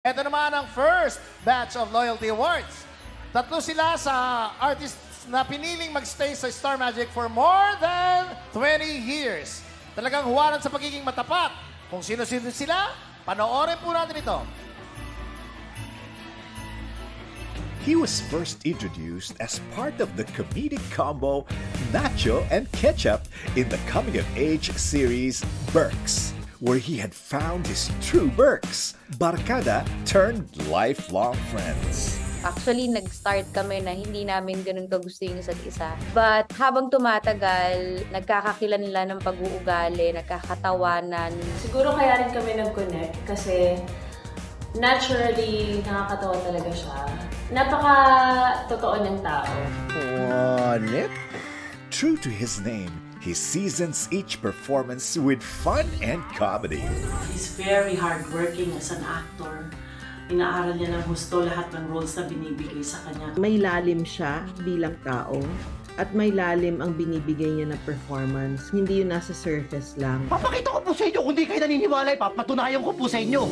Ito naman ang first batch of Loyalty Awards. Tatlo sila sa artists na piniling magstay sa Star Magic for more than 20 years. Talagang huwaran sa pagiging matapat. Kung sino-sino sila, panoorin po natin ito. He was first introduced as part of the comedic combo Nacho and Ketchup in the coming-of-age series Berks, where he had found his true Berks, barkada turned lifelong friends. Actually, nag-start kami na hindi namin ganun kagusto yung isa't isa. But habang tumatagal, nagkakakilanlan ng pag-uugali, nagkakatawanan. Siguro kaya rin kami nag-connect kasi naturally, nakakatawa talaga siya. Napaka-totoo ng tao. Nip? True to his name, he seasons each performance with fun and comedy. He's very hardworking as an actor. Inaaral niya ng gusto lahat ng roles na binibigay sa kanya. May lalim siya bilang tao at may lalim ang binibigay niya na performance. Hindi yun nasa surface lang. Papakita ko po sa inyo kung di kayo naniniwala, papatunayan ko po sa inyo.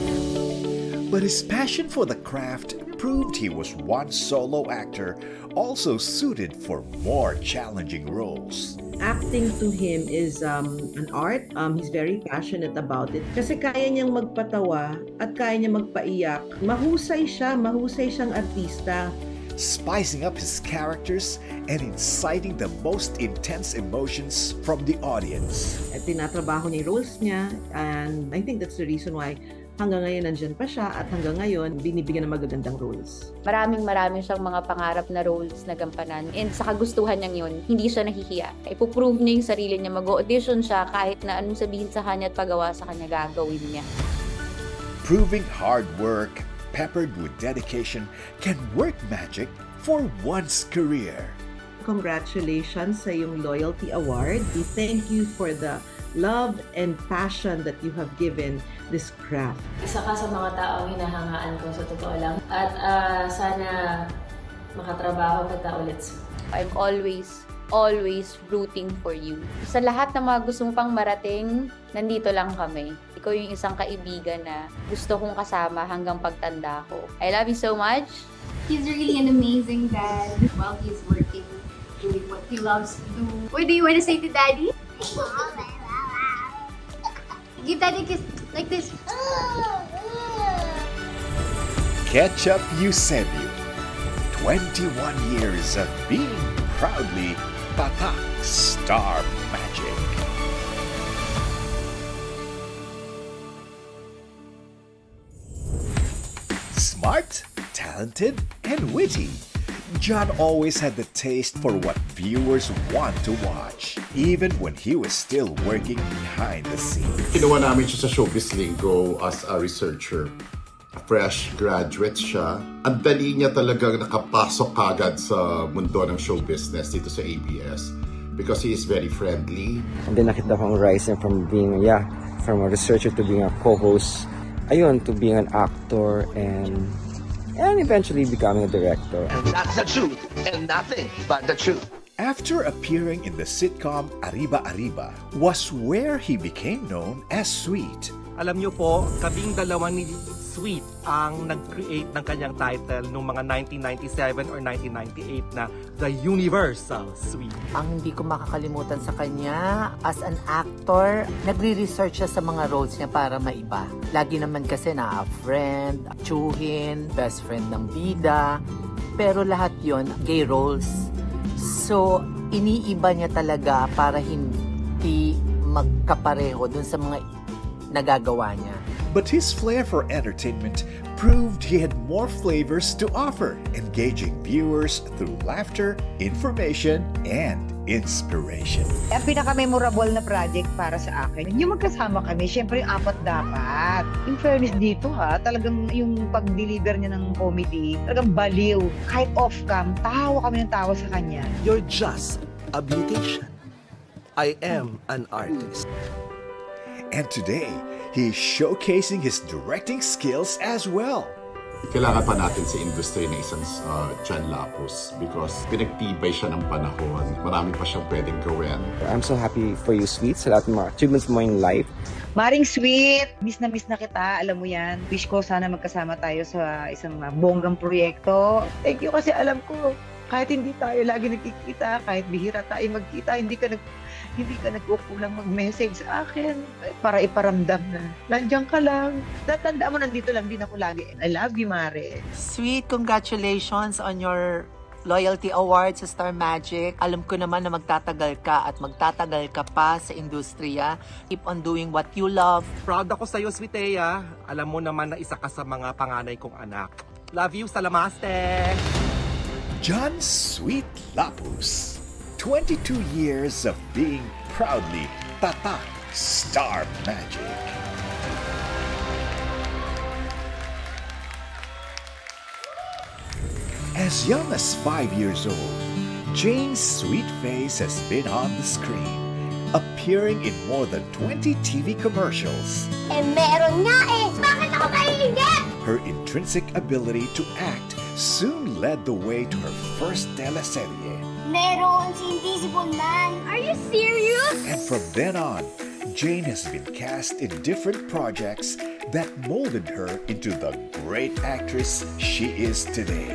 But his passion for the craft proved he was one solo actor, also suited for more challenging roles. Acting to him is an art. He's very passionate about it. Kasi kaya niyang magpatawa at kaya niya magpaiyak. Mahusay siyang artista. Spicing up his characters and inciting the most intense emotions from the audience. At tinatrabaho niya roles niya, and I think that's the reason why hanggang ngayon nandiyan pa siya at hanggang ngayon binibigyan ng magagandang roles. Maraming siyang mga pangarap na roles na gampanan, and sa kagustuhan niyang yun, hindi siya nahihiya. Ipuprove niya yung sarili niya, mag-audition siya kahit na anong sabihin sa kanya at pagawa sa kanya, gagawin niya. Proving hard work peppered with dedication can work magic for one's career. Congratulations sa yung Loyalty Award. We thank you for the love and passion that you have given this craft. Isa ka sa mga taong hinahangaan ko, sa totoo lang. At sana makatrabaho kita ulit. I'm always rooting for you. Sa lahat ng mga gusto mong pang marating, nandito lang kami. Ikaw yung isang kaibigan na gusto kong kasama hanggang pagtanda ko. I love you so much. He's really an amazing dad. While he's working, doing what he loves to do. What do you want to say to Daddy? Give Daddy a kiss like this. Ketchup Eusebio, 21 years of being proudly Patak Star Magic. Smart, talented, and witty, John always had the taste for what viewers want to watch, even when he was still working behind the scenes. Kinuha namin siya sa Showbiz Linggo as a researcher. A fresh graduate siya. Ang dali niya talagang nakapasok kagad sa mundo ng show business dito sa ABS because he is very friendly. And then nakita ko ang rise niya from being, from a researcher to being a co-host, ayun, to being an actor and eventually becoming a director. And that's the truth, and nothing but the truth. After appearing in the sitcom Arriba Arriba was where he became known as Sweet. Alam niyo po, kaming dalawa ni Sweet ang nag-create ng kanyang title noong mga 1997 or 1998 na The Universal Sweet. Ang hindi ko makakalimutan sa kanya, as an actor, nagre-research siya sa mga roles niya para maiba. Lagi naman kasi na friend, chuhin, best friend ng bida, pero lahat yon gay roles. So, iniiba niya talaga para hindi magkapareho dun sa mga nagagawa niya. But his flair for entertainment proved he had more flavors to offer, engaging viewers through laughter, information, and inspiration. Ang pinaka-memorable na project para sa akin, yung magkasama kami, syempre yung apat dapat. In fairness dito talagang yung pag-deliver niya ng comedy, talagang baliw. Kahit off-cam, tawa kami ng tawa sa kanya. You're just a beautician. I am an artist. And today, he's showcasing his directing skills as well. Kailangan pa natin sa industry ng isang John Lapus because pinagtibay siya ng panahon. Marami pa siyang pwedeng gawin. I'm so happy for you, Sweet, sa lahat ng mga achievements mo in life. Maring Sweet, miss na kita, alam mo yan. Wish ko sana magkasama tayo sa isang bonggang proyekto. Thank you kasi alam ko, kahit hindi tayo lagi nagkikita, kahit bihira tayo magkita, hindi ka nag-ukulang mag-message sa akin para iparamdam na nandiyan ka lang. Tatandaan mo, nandito lang din ako lagi. I love you, Mare. Sweet, congratulations on your Loyalty Award sa Star Magic. Alam ko naman na magtatagal ka at magtatagal ka pa sa industriya. Keep on doing what you love. Proud ako sa'yo, Sweetea. Alam mo naman na isa ka sa mga panganay kong anak. Love you, salamaste! John Sweet Lapus. 22 years of being proudly Tata Star Magic. As young as 5 years old, Jane's sweet face has been on the screen, appearing in more than 20 TV commercials. Eh, meron nga eh! Bakit ako kayo hindi? Her intrinsic ability to act soon led the way to her first teleserye. Meron si Invisible Man. Are you serious? And from then on, Jane has been cast in different projects that molded her into the great actress she is today.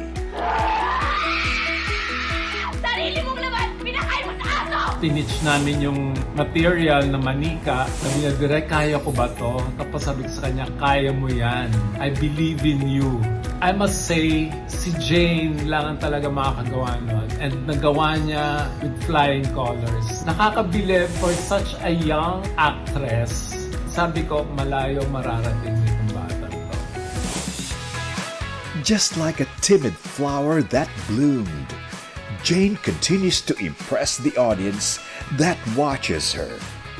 Sarili mong laman! Pinakain mo sa aso! Tinitch namin yung material na manika. Sabi niya, Direk, kaya ko ba to? Tapos sabi ko sa kanya, kaya mo yan. I believe in you. I must say, si Jane lang ang talaga makakagawa nun. And nagawa niya with flying colors. Nakakabilib for such a young actress. Sabi ko, malayo mararating itong bata ito. Just like a timid flower that bloomed, Jane continues to impress the audience that watches her.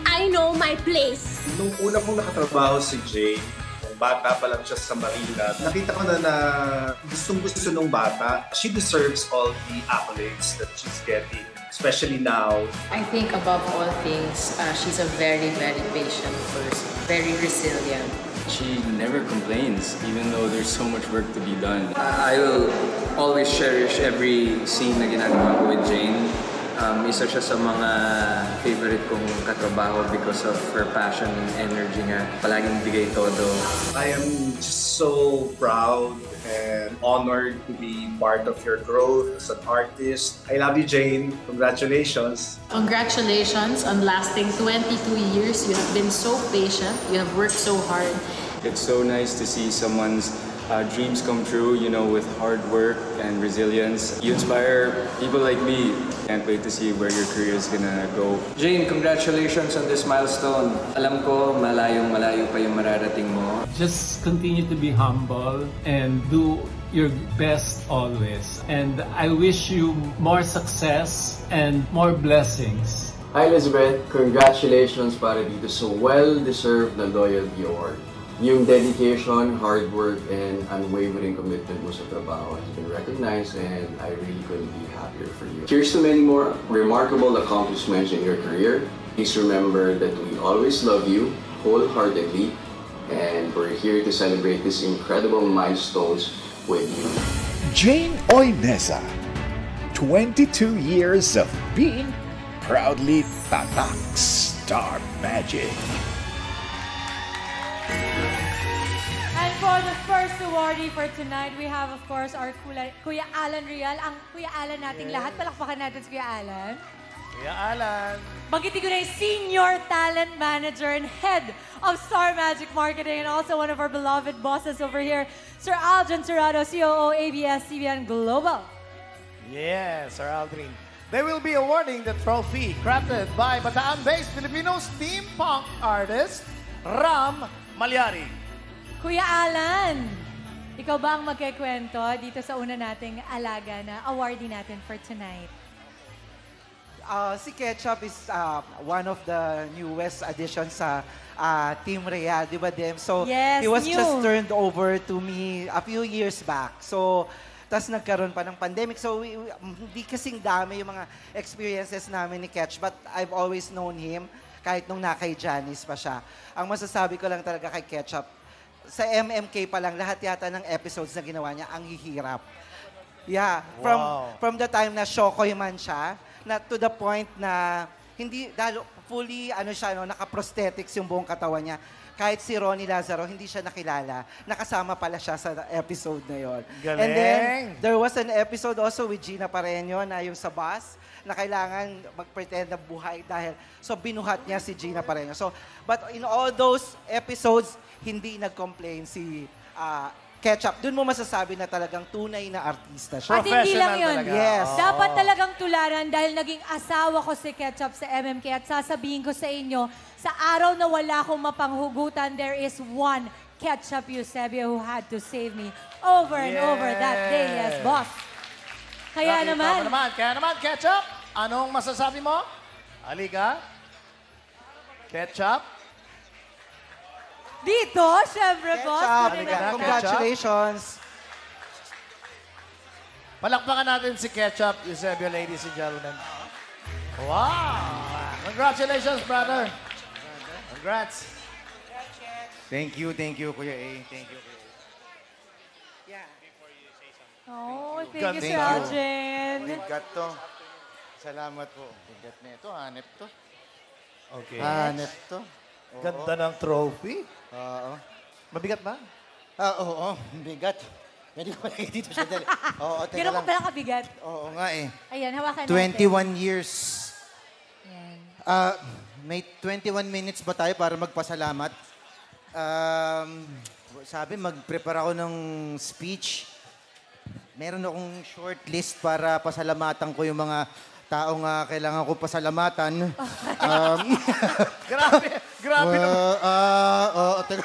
I know my place. Nung una kong nakatrabaho si Jane, bata pa lang siya sa Marina. Nakita ko na na gustong-gusto nung bata. She deserves all the accolades that she's getting, especially now. I think above all things, she's a very, very patient person. Very resilient. She never complains, even though there's so much work to be done. I will always cherish every scene na ginagawa ko with Jane. Isa siya sa mga favorite kong katrabaho because of her passion and energy nga. Palaging bigay todo. I am just so proud and honored to be part of your growth as an artist. I love you, Jane. Congratulations. Congratulations on lasting 22 years. You have been so patient. You have worked so hard. It's so nice to see someone's dreams come true, you know, with hard work and resilience. You inspire people like me. Can't wait to see where your career is gonna go. Jane, congratulations on this milestone. Alam ko, malayong-malayo pa yung mararating mo. Just continue to be humble and do your best always. And I wish you more success and more blessings. Hi, Elizabeth. Congratulations para dito sa well-deserved na Loyalty Award. Yung dedication, hard work, and unwavering commitment mo sa trabaho has been recognized, and I really couldn't be happier for you. Here's to many more remarkable accomplishments in your career. Please remember that we always love you wholeheartedly, and we're here to celebrate these incredible milestones with you. Jane Oineza, 22 years of being proudly Tatak Star Magic. And for the first awardee for tonight, we have, of course, our Kuya Alan Rial. Ang Kuya Alan nating lahat. Palakpakan natin si Kuya Alan. Kuya Alan. Magiti ko na yung Senior Talent Manager and Head of Star Magic Marketing and also one of our beloved bosses over here, Sir Aldrin Serrano, COO, ABS-CBN Global. Yes, Sir Aldrin. They will be awarding the trophy crafted by Bataan-based Filipino steampunk artist, Ram Mallari. Kuya Alan, ikaw ba ang magkikwento dito sa una nating alaga na awardee natin for tonight? Si Ketchup is one of the newest additions sa Team Rea, di ba, Dem? So, yes, he was new. Just turned over to me a few years back. So, tas nagkaroon pa ng pandemic. So, hindi kasing dami yung mga experiences namin ni Ketch, but I've always known him kahit nung nakay Janice pa siya. Ang masasabi ko lang talaga kay Ketchup, sa MMK pa lang, lahat yata ng episodes na ginawa niya, ang hihirap. Yeah. From the time na shokoy man siya, na to the point na hindi, dahil fully, ano siya, no, naka-prosthetics yung buong katawan niya. Kahit si Ronnie Lazaro, hindi siya nakilala. Nakasama pala siya sa episode na yon. Galing. And then, there was an episode also with Gina Pareño na yung sa bus, na kailangan mag-pretend na buhay dahil, so binuhat niya si Gina Pareño. So, but in all those episodes, hindi nag-complain si Ketchup. Doon mo masasabi na talagang tunay na artista siya. At hindi lang yun. Yes. Oh. Dapat talagang tularan dahil naging asawa ko si Ketchup sa MMK at sasabihin ko sa inyo, sa araw na wala akong mapanghugutan, there is one Ketchup Eusebio who had to save me over and over that day. Yes, boss. Kaya naman. Kaya naman, Ketchup, anong masasabi mo? Halika. Ketchup. Dito, syempre, boss. Ketchup, congratulations. Palakpakan natin si Ketchup Eusebio, ladies and gentlemen. Wow! Congratulations, brother. Congrats. Thank you, Kuya A. Thank you, Kuya A. Yeah. Before you say something. Oh, thank you, Sir Algen. Bigat to. Salamat po. Bigat na ito. Hanep to. Okay. Hanep to. Oo. Ganda ng trophy. Oo. Mabigat ba? Oo. Bigat. Hindi ko malagay dito siya dali. Oo, teka lang. Gano'n pala kabigat? Oo nga eh. Ayan, hawakan natin. 21 years. Ayan. May 21 minutes ba tayo para magpasalamat? Sabi, mag-prepare ako ng speech. Meron akong short list para pasalamatan ko yung mga taong kailangan ko pasalamatan. Grabe naman.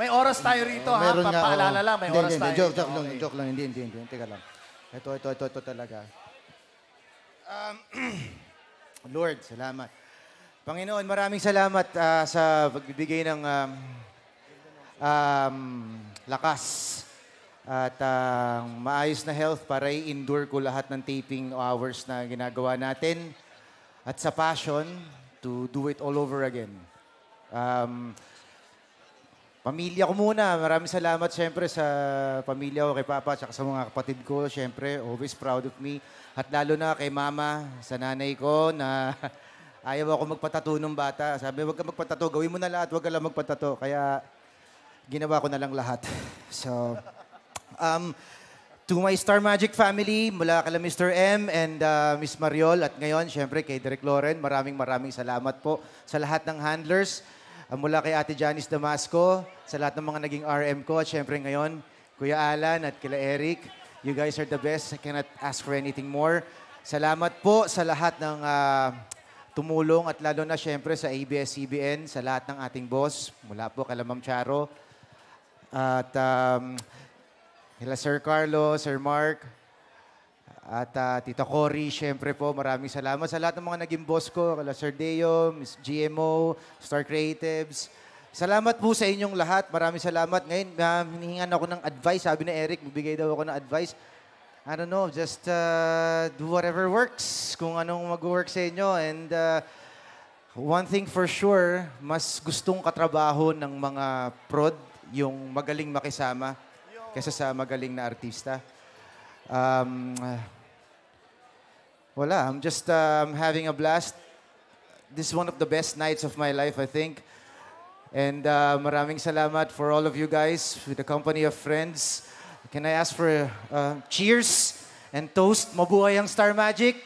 May oras tayo rito, ha? Papaalala lang, may oras tayo. Joke lang. Hindi. Teka lang. Ito talaga. Lord, salamat. Panginoon, maraming salamat sa pagbibigay ng lakas at maayos na health para i-endure ko lahat ng taping hours na ginagawa natin at sa passion to do it all over again. Pamilya ko muna. Maraming salamat siyempre sa pamilya ko, kay Papa at sa mga kapatid ko. Siyempre, always proud of me. At lalo na kay Mama, sa nanay ko na... Ayaw ako magpatato ng bata. Sabi, huwag ka magpatato. Gawin mo na lahat. Huwag ka lang magpatato. Kaya, ginawa ko na lang lahat. So, to my Star Magic family, mula kala Mr. M and Ms. Mariol. At ngayon, syempre, kay Direk Loren, maraming salamat po sa lahat ng handlers. Mula kay Ate Janice Damasco, sa lahat ng mga naging RM ko. At syempre ngayon, Kuya Alan at kila Eric. You guys are the best. I cannot ask for anything more. Salamat po sa lahat ng... tumulong at lalo na siyempre sa ABS-CBN, sa lahat ng ating boss, mula po kay Ma'am Charo, at kila Sir Carlos, Sir Mark, at Tita Cory, siyempre po, maraming salamat sa lahat ng mga naging boss ko, kila Sir Deo, Ms. GMO, Star Creatives. Salamat po sa inyong lahat, maraming salamat. Ngayon, hinihingan ako ng advice, sabi ni Eric, bibigay daw ako ng advice. I don't know, just do whatever works, kung anong mag-work sa inyo. And one thing for sure, mas gustong katrabaho ng mga prod, yung magaling makisama, kaysa sa magaling na artista. Wala, I'm just having a blast. This is one of the best nights of my life, I think. And maraming salamat for all of you guys, with the company of friends. Can I ask for cheers and toast? Mabuhay ang Star Magic.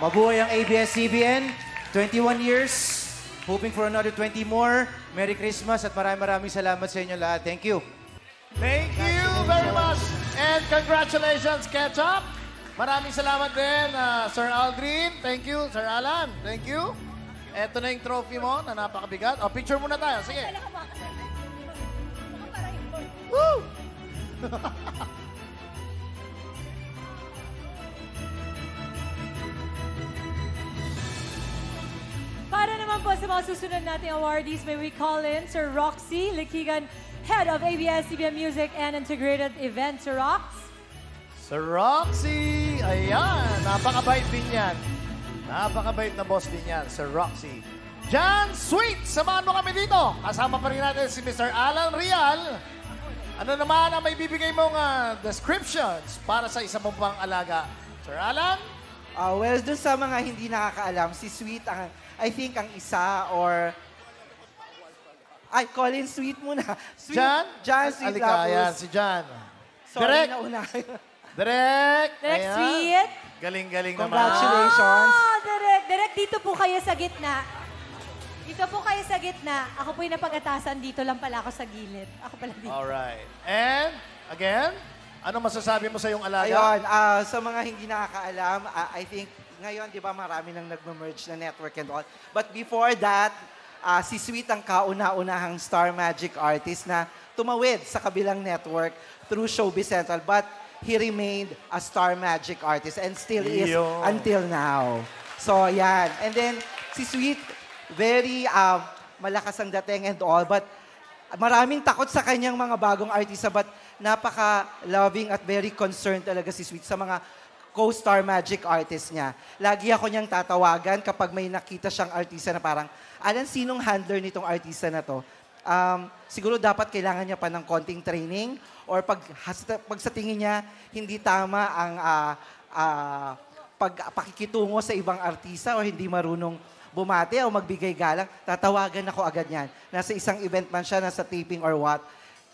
Mabuhay ang ABS-CBN. 21 years. Hoping for another 20 more. Merry Christmas at maraming salamat sa inyo lahat. Thank you. Thank you very much. And congratulations, Ketchup. Maraming salamat din, Sir Aldrin. Thank you, Sir Alan. Thank you. Ito na yung trophy mo na napakabigat. O, picture muna tayo. Sige. Woo! Para naman po sa mga susunod nating awardees, may we call in Sir Roxy Liquigan, Head of ABS-CBN Music and Integrated Events. Sir Rox? Sir Roxy! Ayan! Napakabait din yan. Napakabait na boss din yan, Sir Roxy. John Sweet! Samahan mo kami dito! Kasama pa rin natin si Mr. Alan Rial Ano naman ang may bibigay mong descriptions para sa isa mong pang alaga? Sir Alan? Well, dun sa mga hindi nakakaalam, si Sweet, ang, I think, ang isa or... Ay, Colin, Sweet muna. Sweet, John Sweet Alika, Lapus. Ayan, si John. Sorry, nauna. Direk! Direk, Sweet! Galing-galing naman. Congratulations. Oh, Direk! Direk, dito po kayo sa gitna. Dito po kayo sa gitna. Ako po yung napag-atasan. Dito lang pala ako sa gilid. Ako pala dito. Alright. And, again, ano masasabi mo sa iyong alaga? Ayun, sa mga hindi nakakaalam, I think, ngayon, di ba, marami nang nag-merge na network and all. But before that, si Sweet ang kauna-unahang Star Magic artist na tumawid sa kabilang network through Showbiz Central. But he remained a Star Magic artist and still is until now. So, yan. And then, si Sweet... Very malakas ang dating and all, but maraming takot sa kanyang mga bagong artista, but napaka-loving at very concerned talaga si Sweet sa mga co-Star Magic artists niya. Lagi ako niyang tatawagan kapag may nakita siyang artista na parang, alam sinong handler nitong artista na to? Siguro dapat kailangan niya pa ng konting training or pag sa tingin niya, hindi tama ang pagpakikitungo sa ibang artista o hindi marunong bumati o magbigay galang, tatawagan ako agad yan. Nasa isang event man siya, nasa taping or what,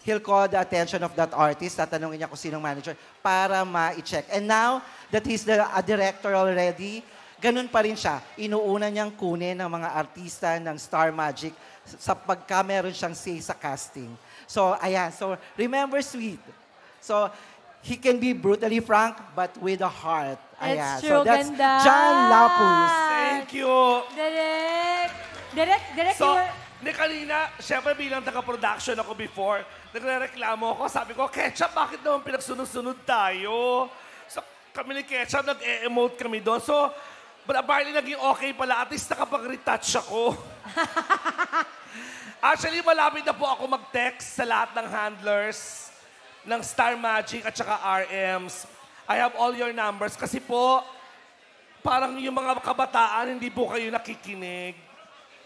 he'll call the attention of that artist, tatanungin niya kung sinong manager, para ma-check. And now that he's a director already, ganun pa rin siya. Inuuna niyang kunin ng mga artista ng Star Magic sa pagka meron siyang say sa casting. So, ayan. So, remember Sweet. So, he can be brutally frank, but with a heart. That's true, so that's ganda. John Lapus. Thank you. Direk. So, kanina, syempre bilang taga-production ako before, nagre-reklamo ako, sabi ko, Ketchup, bakit naman pinagsunod-sunod tayo? So, kami ni Ketchup, nag-e-emote kami doon. So, barely naging okay pala, at least nakapag-retouch ako. Actually, malapit na po ako mag-text sa lahat ng handlers ng Star Magic at saka RMs. I have all your numbers kasi po, parang yung mga kabataan, hindi po kayo nakikinig.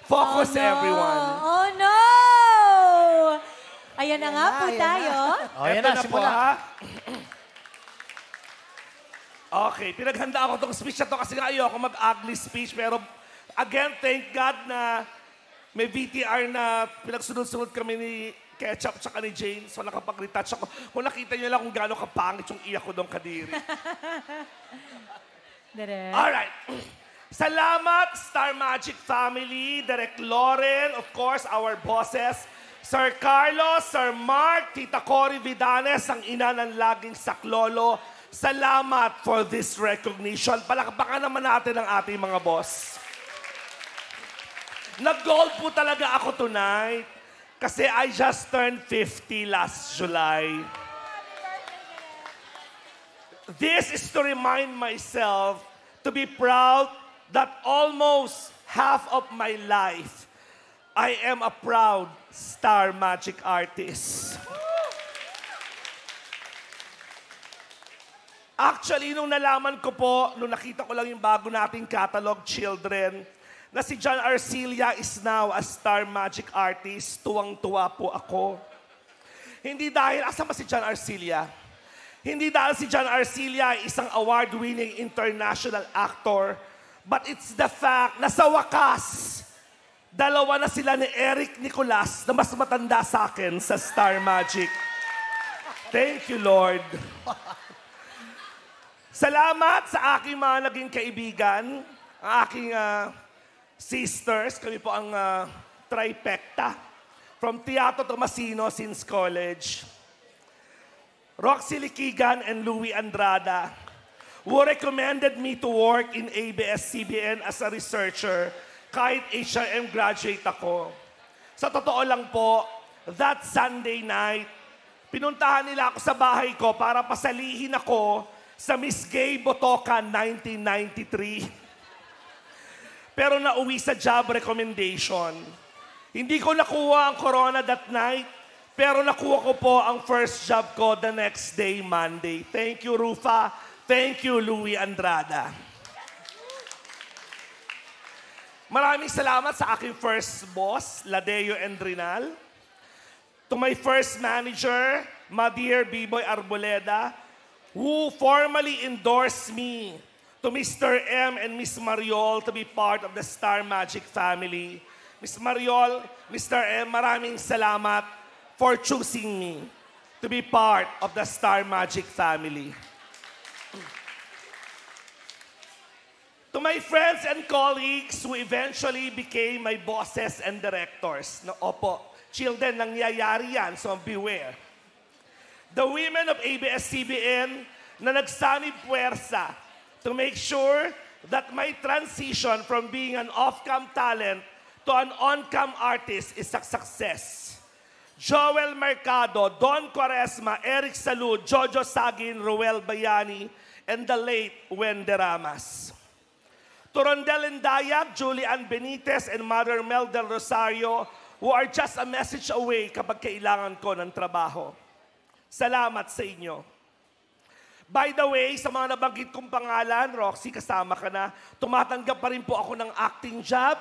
Focus, oh no. Everyone. Oh no! Ayan na nga po tayo. Ayan na po ha. Okay, pinaghanda ako itong speech na ito kasi nga ayoko mag-ugly speech. Pero again, thank God na may VTR na pinagsunod-sunod kami ni Ketchup tsaka ni Jane. So nakapag-retouch ako. Kung nakita nyo lang kung gano'ng kapangit yung iya ko doon kadiri. Alright. Salamat, Star Magic family. Direk Loren, of course, our bosses. Sir Carlos, Sir Mark, Tita Cory Vidanes, ang ina ng laging saklolo. Salamat for this recognition. Palakpakan naman natin ang ating mga boss. Nag-gold po talaga ako tonight. Kasi I just turned 50 last July. This is to remind myself to be proud that almost half of my life, I am a proud Star Magic artist. Actually, nung nalaman ko po, nung nakita ko lang yung bago nating catalog, Children, na si John Arcilla is now a Star Magic artist. Tuwang-tuwa po ako. Hindi dahil, asan ba si John Arcilla? Hindi dahil si John Arcilla ay isang award-winning international actor, but it's the fact na sa wakas, dalawa na sila ni Eric Nicolas na mas matanda sa akin sa Star Magic. Thank you, Lord. Salamat sa aking mga naging kaibigan, ang aking... sisters, kami po ang trifecta from Teatro Tomasino since college. Roxy Liquigan and Louie Andrada, who recommended me to work in ABS-CBN as a researcher kahit HRM graduate ako. Sa totoo lang po, that Sunday night, pinuntahan nila ako sa bahay ko para pasalihin ako sa Miss Gay Botoka 1993. Pero nauwi sa job recommendation. Hindi ko nakuha ang corona that night, pero nakuha ko po ang first job ko the next day, Monday. Thank you, Rufa. Thank you, Louie Andrada. Maraming salamat sa aking first boss, Deo and Rinal. To my first manager, my dear B-Boy Arboleda, who formally endorsed me to Mr. M and Ms. Mariol to be part of the Star Magic family. Ms. Mariol, Mr. M, maraming salamat for choosing me to be part of the Star Magic family. To my friends and colleagues who eventually became my bosses and directors. No, opo, children, nangyayari yan, so beware. The women of ABS-CBN na nagsanib puwersa to make sure that my transition from being an off-cam talent to an on-cam artist is a success. Joel Mercado, Don Quaresma, Eric Salud, Jojo Sagin, Ruel Bayani, and the late Wende Ramas. To Rondel Ndayag, Julian Benitez, and Mother Mel Del Rosario, who are just a message away kapag kailangan ko ng trabaho. Salamat sa inyo. By the way, sa mga nabanggit kong pangalan, Roxy, kasama ka na, tumatanggap pa rin po ako ng acting job,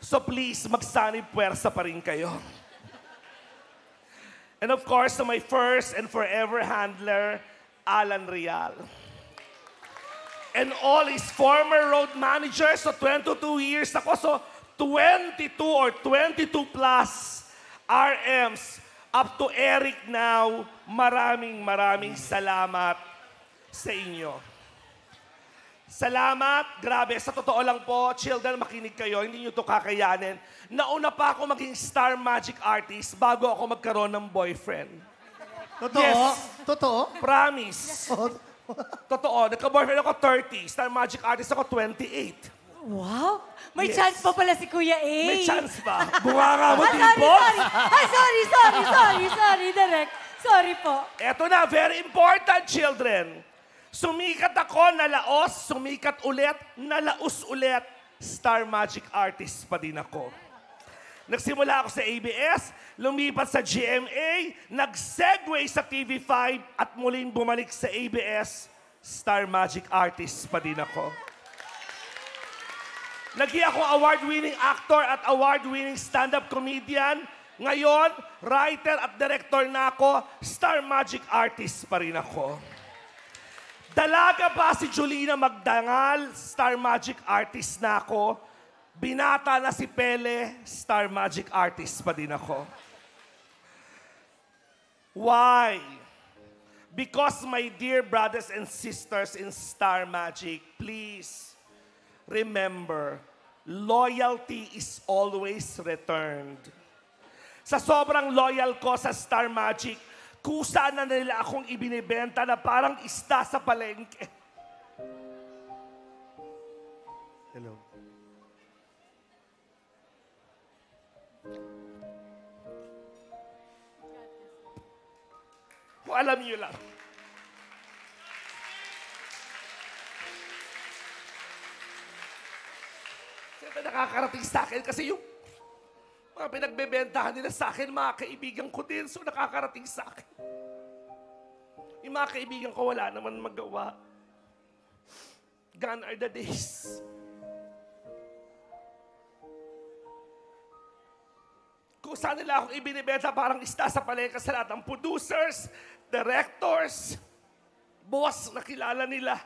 so please, magsanib puwersa pa rin kayo. And of course, to my first and forever handler, Alan Rial. And all his former road managers, so 22 years ako, so 22 or 22 plus RMs up to Eric now, maraming salamat sa inyo. Salamat, grabe, sa totoo lang po, children, makinig kayo, hindi nyo ito kakayanin. Nauna pa ako maging Star Magic artist bago ako magkaroon ng boyfriend. Totoo? Yes. Totoo? Promise. Yes. Totoo, nagka-boyfriend ako 30. Star Magic artist ako 28. Wow! May chance pa pala si Kuya A. May chance pa. Bunga nga mo, tipo. Ay, sorry, Direk. Sorry po. Eto na, very important, children. Sumikat ako, nalaos, sumikat ulit, nalaos ulit. Star Magic artist pa din ako. Nagsimula ako sa ABS, lumipat sa GMA, nag-segue sa TV5 at muling bumalik sa ABS, Star Magic artist pa din ako. Naging ako award-winning actor at award-winning stand-up comedian. Ngayon, writer at director na ako, Star Magic artist pa rin ako. Dalaga pa si Julina Magdangal, Star Magic artist na ako. Binata na si Pele, Star Magic artist pa din ako. Why? Because my dear brothers and sisters in Star Magic, please remember, loyalty is always returned. Sa sobrang loyal ko sa Star Magic, kusa na nila akong ibinibenta na parang isda sa palengke. Hello. Kung alam niyo lang. Siyempre nakakarating sa akin kasi yung mga pinagbebentahan nila sa akin, mga kaibigan ko din, so nakakarating sa akin. Yung mga kaibigan ko wala naman magawa. Gone are the days. Kung saan nila akong ibinibenta parang isda sa palengke sa lahat ng producers, directors, boss na kilala nila.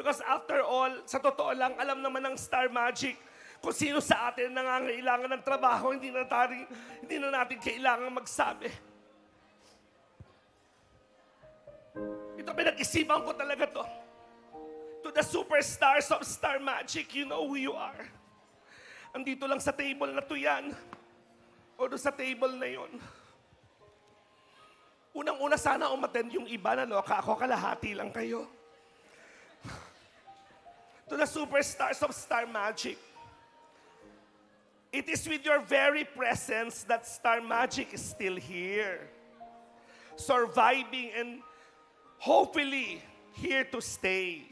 Because after all, sa totoo lang, alam naman ng Star Magic kung sino sa atin nangangailangan ng trabaho, hindi na natin kailangan magsabi. Ito, pinag-isipan ko talaga to. To the superstars of Star Magic, you know who you are. Andito lang sa table na to yan. O doon sa table na yun. Unang-una sana umattend yung iba na loka. Ako kalahati lang kayo. To the superstars of Star Magic, it is with your very presence that Star Magic is still here. Surviving and hopefully here to stay.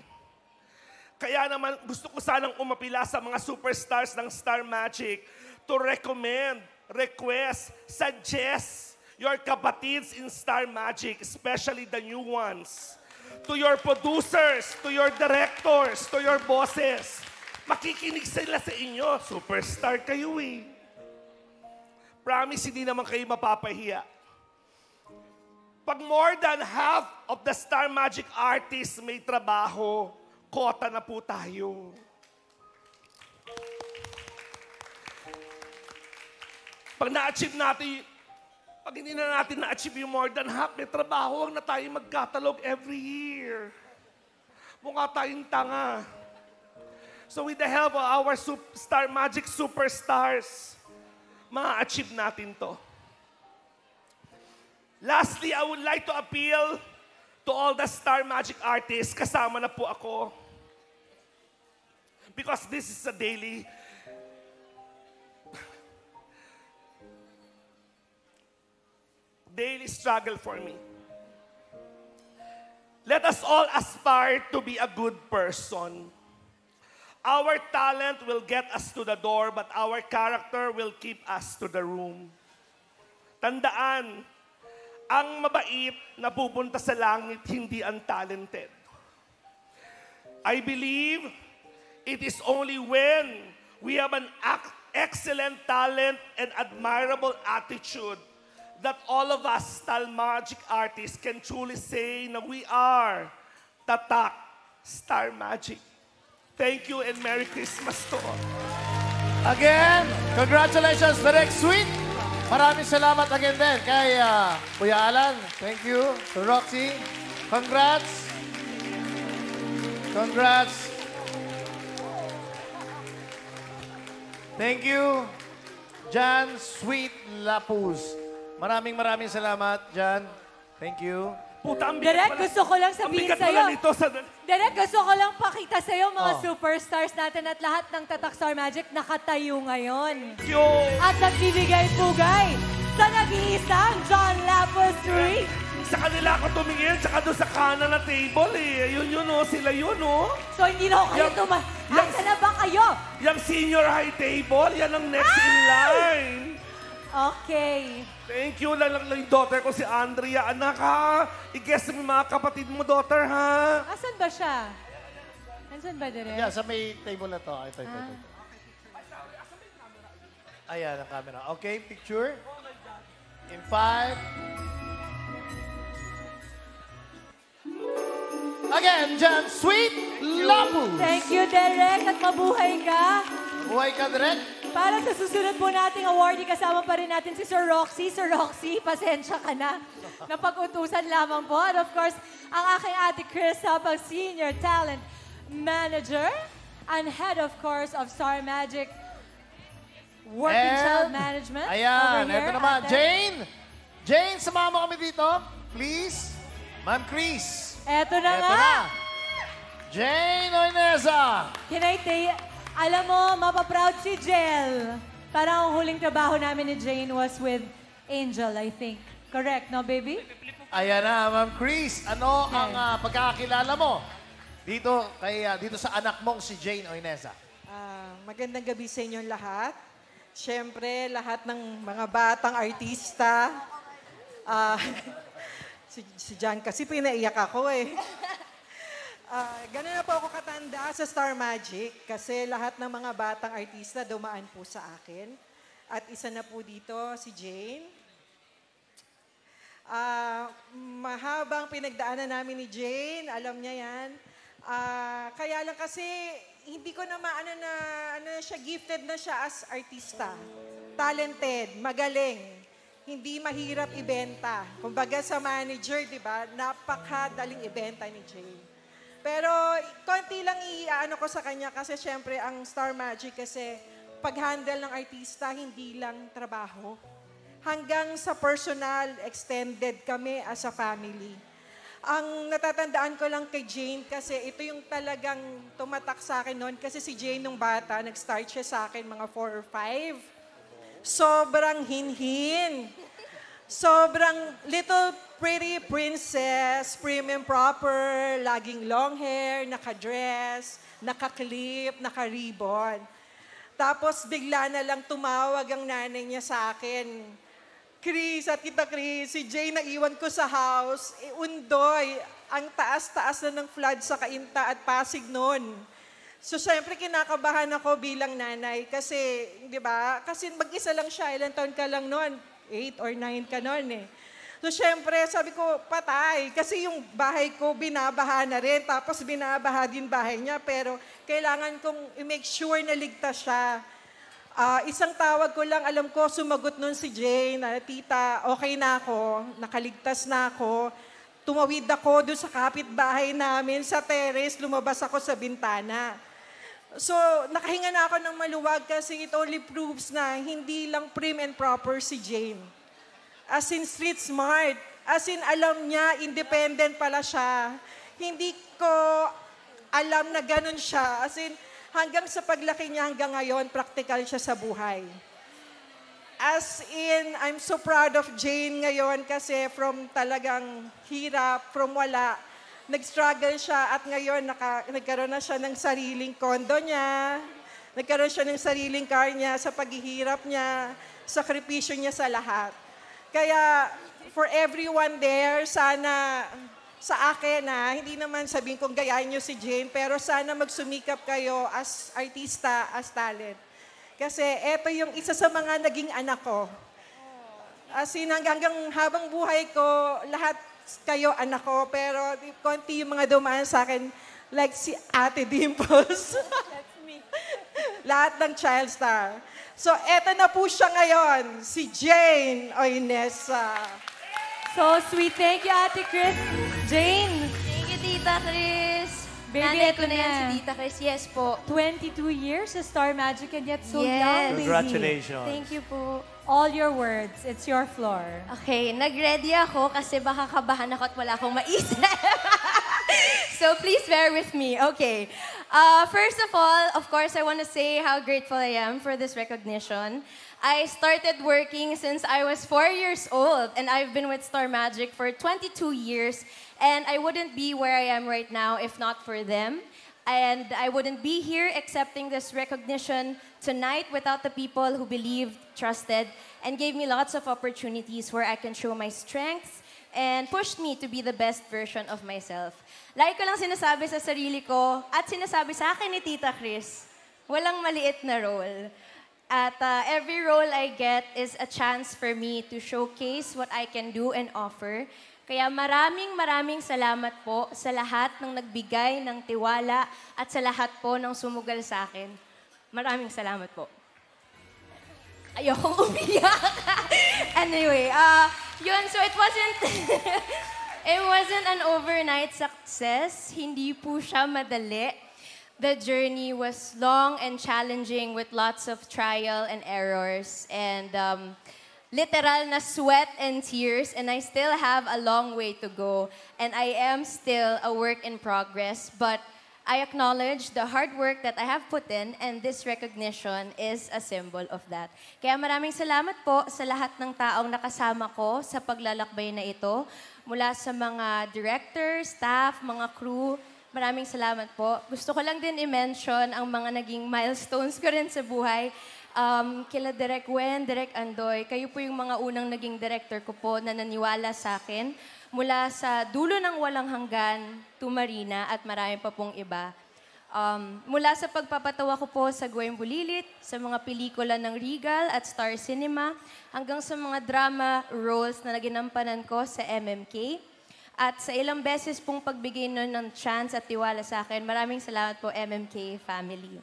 Kaya naman gusto ko sanang umapila sa mga superstars ng Star Magic to recommend, request, suggest your kapatids in Star Magic, especially the new ones. To your producers, to your directors, to your bosses. Makikinig sila sa inyo. Superstar kayo eh. Promise, hindi naman kayo mapapahiya. Pag more than half of the Star Magic artists may trabaho, kota na po tayo. Pag na-achieve natin, pag hindi na natin na-achieve yung more than half, may trabaho na tayo mag-catalog every year. Mukha tayong tanga. So with the help of our Star Magic superstars, ma-achieve natin to. Lastly, I would like to appeal to all the Star Magic artists. Kasama na po ako. Because this is a daily. Daily struggle for me. Let us all aspire to be a good person. Our talent will get us to the door, but our character will keep us to the room. Tandaan, ang mabait na pupunta sa langit, hindi ang talented. I believe it is only when we have an excellent talent and admirable attitude that all of us Star Magic artists can truly say na we are Tatak Star Magic. Thank you and Merry Christmas to all. Again, congratulations for next week. Maraming salamat again din kay Kuya Alan. Thank you. To Roxy, congrats. Congrats. Thank you, John Sweet Lapus. Maraming salamat, John. Thank you. Puta, Direk, gusto ko lang sabihin sa'yo. Direk, gusto ko lang pakita sa'yo mga superstars natin at lahat ng Tatak Star Magic nakatayo ngayon. Thank you. At nagbibigay pugay sa nag-iisang John Lapus 3. Sa kanila ako tumingin, saka doon sa kanan na table eh. Yun yun o, sila yun o. So hindi na ako kayo tumahin. Asa na ba kayo? Yung senior high table, yan ang next in line. Okay. Thank you. Lalang lang yung daughter ko, si Andrea. Anak, ha? I-guess mo yung mga kapatid mo, daughter, ha? Asan ba siya? Asan ba, Direk? Yeah, sa may table na to. Ito, ito, ito. Ayan, ang camera. Okay, picture. In 5. Again, John Sweet Lapus. Thank you, Direk. At mabuhay ka. Mabuhay ka, Direk. Para sa susunod po nating awardee, kasama pa rin natin si Sir Roxy. Sir Roxy, pasensya ka na. Napag-utusan lamang po. And of course, ang aking ate Chris Habang Senior Talent Manager and Head, of course, of Star Magic Working and, Child Management. Ayan, eto naman. Jane! Jane, sumama kami dito. Please. Ma'am Chris. Eto na nga. Jane Oineza. Alam mo, mapaproud si Jel. Parang ang huling trabaho namin ni Jane was with Angel, I think. Correct, no, baby? Ayan na, Ma'am Chris. Ano ang pagkakakilala mo dito, dito sa anak mong si Jane Oineza? Magandang gabi sa inyong lahat. Siyempre, lahat ng mga batang artista. Si Jan kasi pinaiyak ako eh. Ganun na po ako katanda sa Star Magic kasi lahat ng mga batang artista dumaan po sa akin. At isa na po dito si Jane. Mahabang pinagdaanan namin ni Jane, alam niya yan. Kaya lang kasi hindi ko na maano na, siya, gifted na siya as artista. Talented, magaling. Hindi mahirap ibenta. Kumbaga sa manager, di ba? Napakadaling ibenta ni Jane. Pero konti lang iaano ko sa kanya kasi syempre ang Star Magic kasi pag-handle ng artista hindi lang trabaho. Hanggang sa personal, extended kami as a family. Ang natatandaan ko lang kay Jane kasi ito yung talagang tumatak sa akin noon kasi si Jane nung bata, nag-start siya sa akin mga 4 or 5. Sobrang hinhin. Sobrang little pretty princess, prim and proper, laging long hair, naka-dress, naka-clip, naka-ribbon. Tapos bigla na lang tumawag ang nanay niya sa akin. Chris, at kita Chris, si Jane na iwan ko sa house, undoy, ang taas-taas na ng flood sa Kainta at Pasig noon. So siyempre kinakabahan ako bilang nanay kasi, di ba, kasi mag-isa lang siya, ilang taon ka lang noon. 8 or 9 ka noon eh. So, syempre, sabi ko, patay. Kasi yung bahay ko, binabaha na rin. Tapos, binabaha din bahay niya. Pero, kailangan kong i-make sure na ligtas siya. Isang tawag ko lang, alam ko, sumagot nun si Jane na, tita, okay na ako, nakaligtas na ako. Tumawid ako doon sa kapitbahay namin, sa terrace, lumabas ako sa bintana. So, nakahinga na ako ng maluwag kasi it only proves na hindi lang prim and proper si Jane. As in street smart, as in alam niya, independent pala siya. Hindi ko alam na ganun siya. As in, hanggang sa paglaki niya hanggang ngayon, practical siya sa buhay. As in, I'm so proud of Jane ngayon kasi from talagang hirap, from wala, nag-struggle siya at ngayon nagkaroon na siya ng sariling kondo niya, nagkaroon siya ng sariling car niya, sa paghihirap niya, sa sakripisyo niya sa lahat. Kaya, for everyone there, sana sa akin na hindi naman sabihin kong gayaan niyo si Jane, pero sana magsumikap kayo as artista, as talent. Kasi eto yung isa sa mga naging anak ko. As in, hanggang habang buhay ko, lahat kayo anak ko. Pero konti yung mga dumaan sa akin, like si Ate Dimples. That's me. Lahat ng child star. So eto na po siya ngayon, si Jane Oineza. So sweet. Thank you, Ate Chris. Jane. Thank you, Tita Chris. Baby, ito na yan si Tita Chris. Yes po. 22 years sa Star Magic and yet so young, baby. Congratulations. Thank you po. All your words. It's your floor. Okay. Nag-ready ako kasi baka kabahan ako at wala akong maisip. So please bear with me. Okay. First of all, of course, I want to say how grateful I am for this recognition. I started working since I was 4 years old and I've been with Star Magic for 22 years. And I wouldn't be where I am right now if not for them. And I wouldn't be here accepting this recognition tonight without the people who believed, trusted, and gave me lots of opportunities where I can show my strengths and pushed me to be the best version of myself. Like ko lang sinasabi sa sarili ko at sinasabi sa akin ni Tita Chris, walang maliit na role. At every role I get is a chance for me to showcase what I can do and offer. Kaya maraming salamat po sa lahat ng nagbigay ng tiwala at sa lahat po ng sumugal sa akin. Maraming salamat po. Ayokong umiyak. Anyway, yun, so it wasn't an overnight success. Hindi po siya madali. The journey was long and challenging with lots of trial and errors and literal na sweat and tears, and I still have a long way to go. And I am still a work in progress, but I acknowledge the hard work that I have put in, and this recognition is a symbol of that. Kaya maraming salamat po sa lahat ng taong nakasama ko sa paglalakbay na ito. Mula sa mga director, staff, mga crew, maraming salamat po. Gusto ko lang din i-mention ang mga naging milestones ko rin sa buhay. Kila Direk Wen, Direk Andoy, kayo po yung mga unang naging director ko po na naniwala sa akin. Mula sa dulo ng walang hanggan, Tumarina at marami pa pong iba. Mula sa pagpapatawa ko po sa Gwen Bulilit, sa mga pelikula ng Regal at Star Cinema, hanggang sa mga drama roles na naginampanan ko sa MMK. At sa ilang beses pong pagbigay nun ng chance at tiwala sa akin, maraming salamat po MMK family.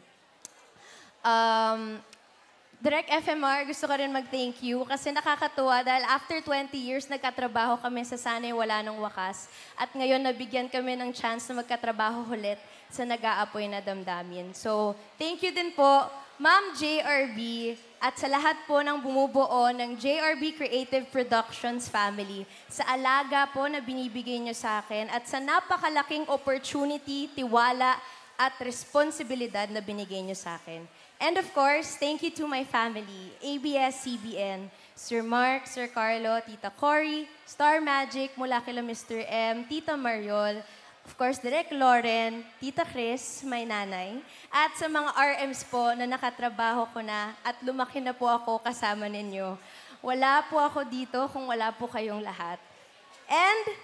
Direct FMR, gusto ko rin mag-thank you kasi nakakatuwa dahil after 20 years, nagkatrabaho kami sa Sana'y Wala Nung Wakas at ngayon nabigyan kami ng chance na magkatrabaho ulit sa Nag-aapoy na Damdamin. So, thank you din po, Ma'am JRB at sa lahat po ng bumubuo ng JRB Creative Productions family sa alaga po na binibigay niyo sa akin at sa napakalaking opportunity, tiwala at responsibilidad na binigay niyo sa akin. And of course, thank you to my family, ABS-CBN, Sir Mark, Sir Carlo, Tita Cory, Star Magic, mula kila Mr. M, Tita Mariol, of course, Direk Loren, Tita Chris, my nanay, at sa mga RMs po na nakatrabaho ko na at lumaki na po ako kasama ninyo. Wala po ako dito kung wala po kayong lahat. And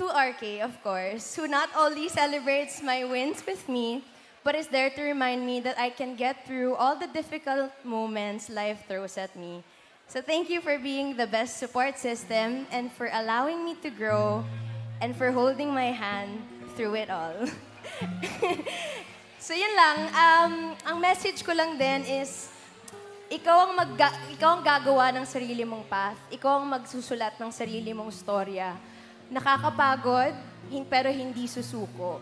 to RK, of course, who not only celebrates my wins with me, but it's there to remind me that I can get through all the difficult moments life throws at me. So thank you for being the best support system and for allowing me to grow and for holding my hand through it all. So yun lang, ang message ko lang din is, ikaw ang gagawa ng sarili mong path, ikaw ang magsusulat ng sarili mong storya. Nakakapagod, pero hindi susuko.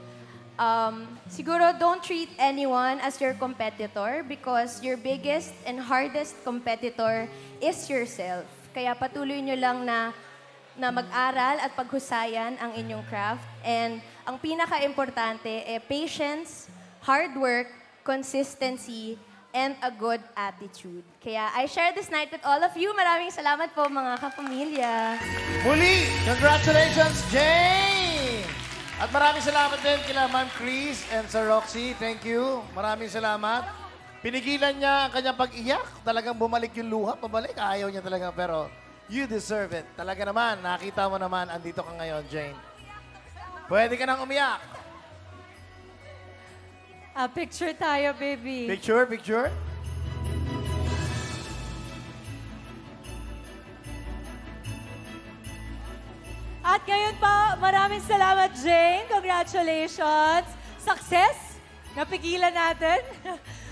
Siguro, don't treat anyone as your competitor because your biggest and hardest competitor is yourself. Kaya patuloy nyo lang na mag-aral at paghusayan ang inyong craft. And ang pinaka-importante ay patience, hard work, consistency, and a good attitude. Kaya I share this night with all of you. Maraming salamat po mga kapamilya. Muli, congratulations, Jane! At maraming salamat din kila Ma'am Chris and Sir Roxy. Thank you. Maraming salamat. Pinigilan niya ang kanyang pag-iyak. Talagang bumalik yung luha. Pabalik. Ayaw niya talaga. Pero you deserve it. Talaga naman. Nakita mo naman. Andito ka ngayon, Jane. Pwede ka nang umiyak. Picture tayo, baby. Picture, picture. At ngayon pa, maraming salamat, Jane. Congratulations. Success. Napigilan natin.